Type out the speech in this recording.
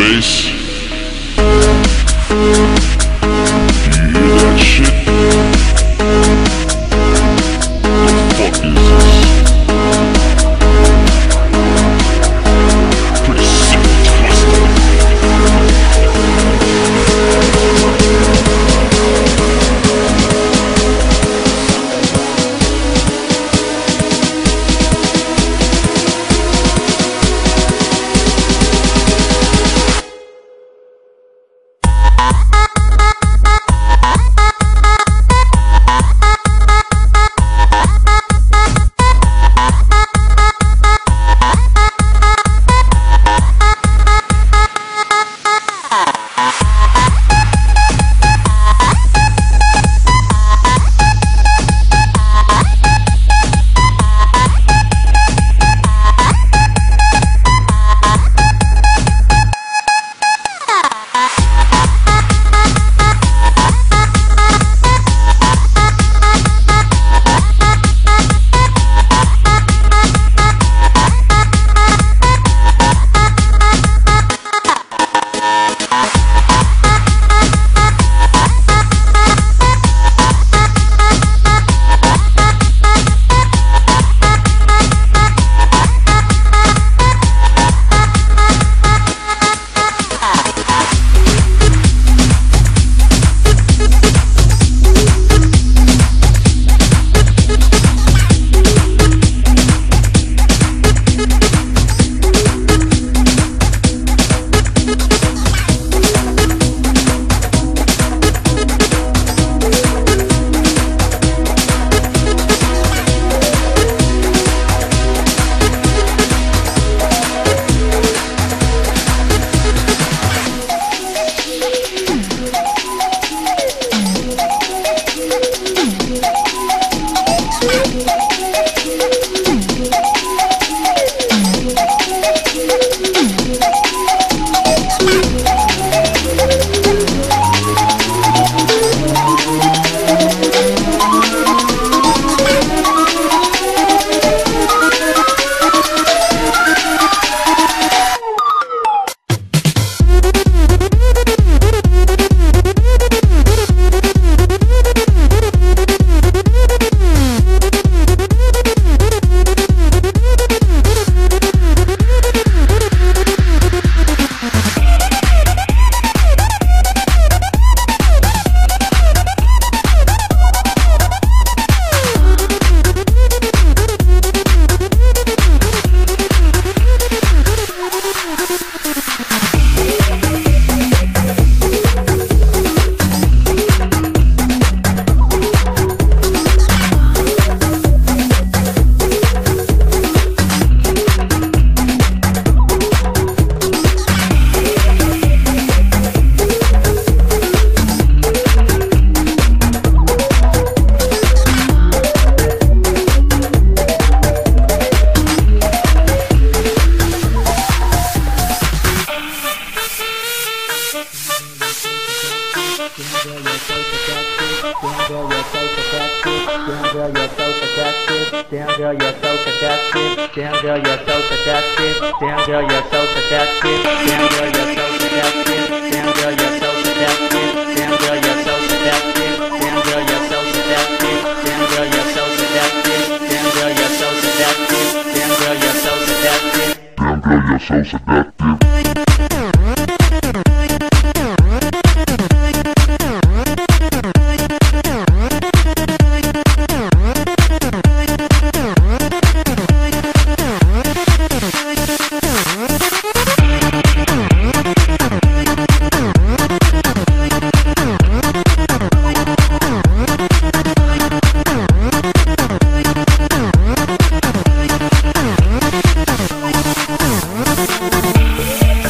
bass. You hear that shit? The fuck is this? Pretty sick